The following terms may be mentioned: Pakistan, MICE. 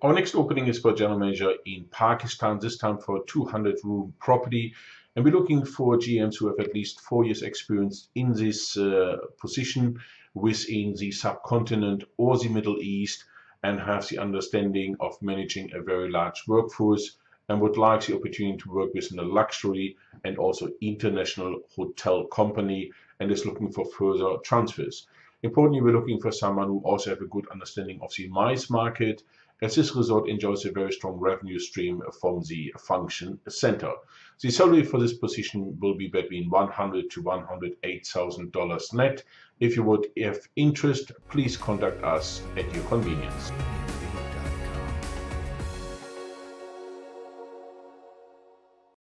Our next opening is for general manager in Pakistan, this time for a 200-room property. And we're looking for GMs who have at least 4 years experience in this position within the subcontinent or the Middle East, and have the understanding of managing a very large workforce, and would like the opportunity to work within a luxury and also international hotel company, and is looking for further transfers. Importantly, we're looking for someone who also have a good understanding of the MICE market, as this resort enjoys a very strong revenue stream from the function center. The salary for this position will be between $100,000 to $108,000 net. If you would have interest, please contact us at your convenience.